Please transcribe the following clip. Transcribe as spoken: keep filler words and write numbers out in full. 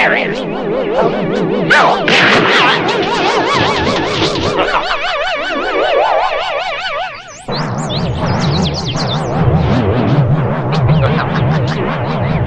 marriage. Oh, no.